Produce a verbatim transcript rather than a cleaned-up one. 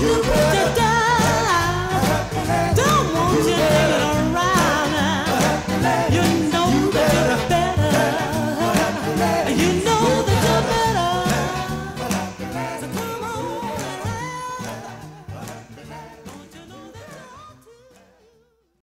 You know that you're better. You know